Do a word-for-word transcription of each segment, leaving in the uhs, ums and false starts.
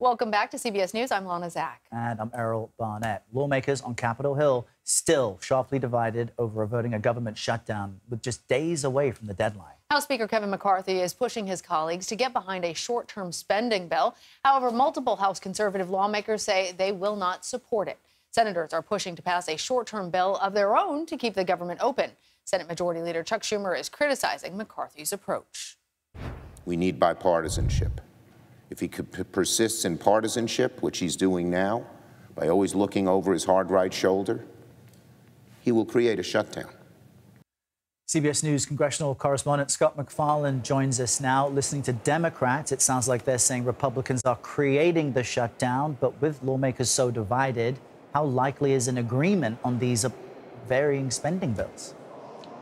Welcome back to C B S News. I'm Lana Zack. And I'm Errol Barnett. Lawmakers on Capitol Hill still sharply divided over voting a government shutdown with just days away from the deadline. House Speaker Kevin McCarthy is pushing his colleagues to get behind a short-term spending bill. However, multiple House conservative lawmakers say they will not support it. Senators are pushing to pass a short-term bill of their own to keep the government open. Senate Majority Leader Chuck Schumer is criticizing McCarthy's approach. We need bipartisanship. If he persists in partisanship, which he's doing now, by always looking over his hard right shoulder, he will create a shutdown. C B S News congressional correspondent Scott MacFarlane joins us now. Listening to Democrats, it sounds like they're saying Republicans are creating the shutdown, but with lawmakers so divided, how likely is an agreement on these varying spending bills?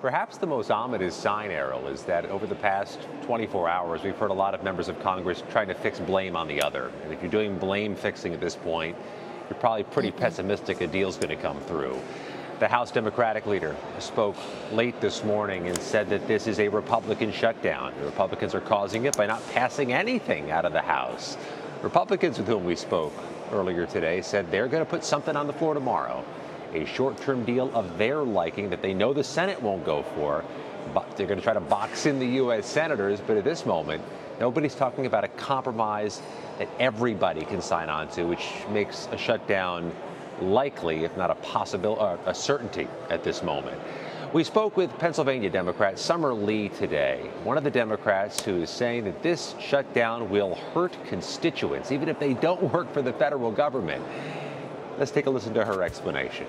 Perhaps the most ominous sign, Errol, is that over the past twenty-four hours, we've heard a lot of members of Congress trying to fix blame on the other. And if you're doing blame fixing at this point, you're probably pretty pessimistic a deal's going to come through. The House Democratic leader spoke late this morning and said that this is a Republican shutdown. The Republicans are causing it by not passing anything out of the House. Republicans with whom we spoke earlier today said they're going to put something on the floor tomorrow, a short-term deal of their liking that they know the Senate won't go for. But they're going to try to box in the U S senators. But at this moment, nobody's talking about a compromise that everybody can sign on to, which makes a shutdown likely, if not a possibility, uh, a certainty at this moment. We spoke with Pennsylvania Democrat Summer Lee today, one of the Democrats who is saying that this shutdown will hurt constituents, even if they don't work for the federal government. Let's take a listen to her explanation.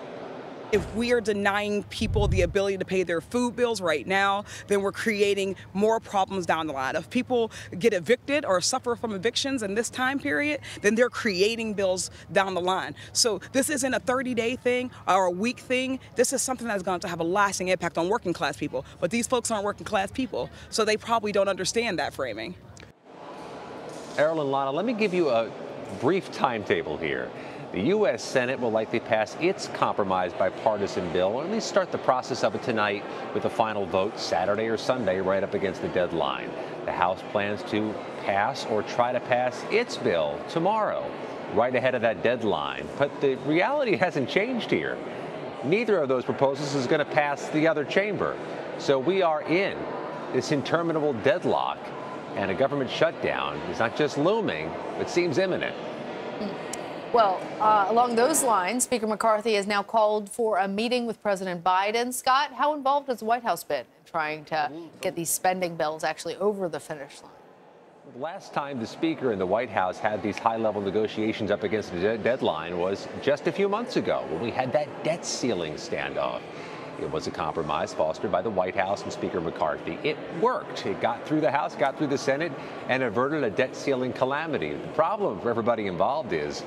If we are denying people the ability to pay their food bills right now, then we're creating more problems down the line. If people get evicted or suffer from evictions in this time period, then they're creating bills down the line. So this isn't a thirty-day thing or a week thing. This is something that's going to have a lasting impact on working class people. But these folks aren't working class people, so they probably don't understand that framing. Errol and Lana, let me give you a brief timetable here. The U S Senate will likely pass its compromise bipartisan bill, or at least start the process of it tonight with a final vote Saturday or Sunday, right up against the deadline. The House plans to pass or try to pass its bill tomorrow, right ahead of that deadline. But the reality hasn't changed here. Neither of those proposals is going to pass the other chamber. So we are in this interminable deadlock, and a government shutdown is not just looming, but seems imminent. Well, uh, along those lines, Speaker McCarthy has now called for a meeting with President Biden. Scott, how involved has the White House been in trying to get these spending bills actually over the finish line? Last time the Speaker and the White House had these high-level negotiations up against the de- deadline was just a few months ago, when we had that debt ceiling standoff. It was a compromise fostered by the White House and Speaker McCarthy. It worked. It got through the House, got through the Senate, and averted a debt ceiling calamity. The problem for everybody involved is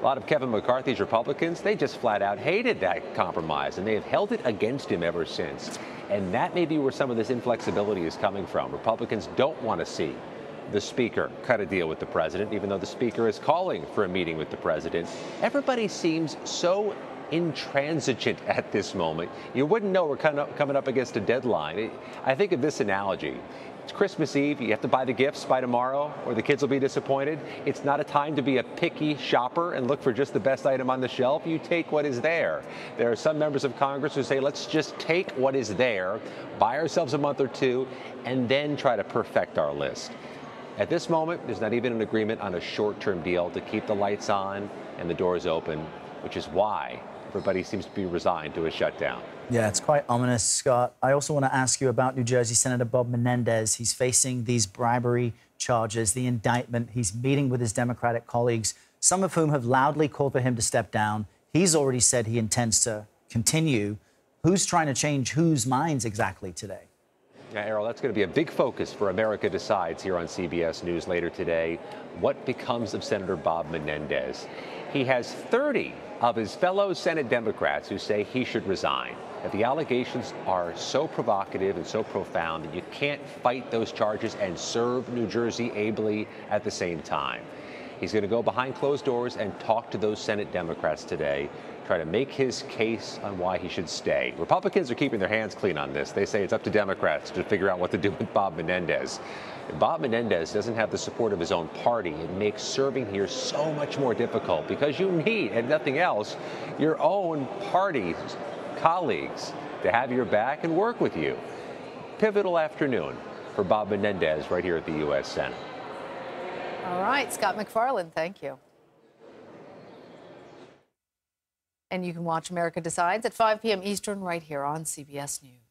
a lot of Kevin McCarthy's Republicans, they just flat out hated that compromise, and they have held it against him ever since. And that may be where some of this inflexibility is coming from. Republicans don't want to see the Speaker cut a deal with the President, even though the Speaker is calling for a meeting with the President. Everybody seems so intransigent at this moment. You wouldn't know we're coming up against a deadline. I think of this analogy. It's Christmas Eve. You have to buy the gifts by tomorrow, or the kids will be disappointed. It's not a time to be a picky shopper and look for just the best item on the shelf. You take what is there. There are some members of Congress who say, let's just take what is there, buy ourselves a month or two, and then try to perfect our list. At this moment, there's not even an agreement on a short-term deal to keep the lights on and the doors open, which is why everybody seems to be resigned to a shutdown. Yeah, it's quite ominous, Scott. I also want to ask you about New Jersey Senator Bob Menendez. He's facing these bribery charges, the indictment. He's meeting with his Democratic colleagues, some of whom have loudly called for him to step down. He's already said he intends to continue. Who's trying to change whose minds exactly today? Now, Errol, that's going to be a big focus for America Decides here on C B S News later today. What becomes of Senator Bob Menendez? He has thirty of his fellow Senate Democrats who say he should resign. That the allegations are so provocative and so profound that you can't fight those charges and serve New Jersey ably at the same time. He's going to go behind closed doors and talk to those Senate Democrats today, try to make his case on why he should stay. Republicans are keeping their hands clean on this. They say it's up to Democrats to figure out what to do with Bob Menendez. If Bob Menendez doesn't have the support of his own party, it makes serving here so much more difficult because you need, if nothing else, your own party colleagues to have your back and work with you. Pivotal afternoon for Bob Menendez right here at the U S Senate. All right, Scott MacFarlane, thank you. And you can watch America Decides at five p m Eastern right here on C B S News.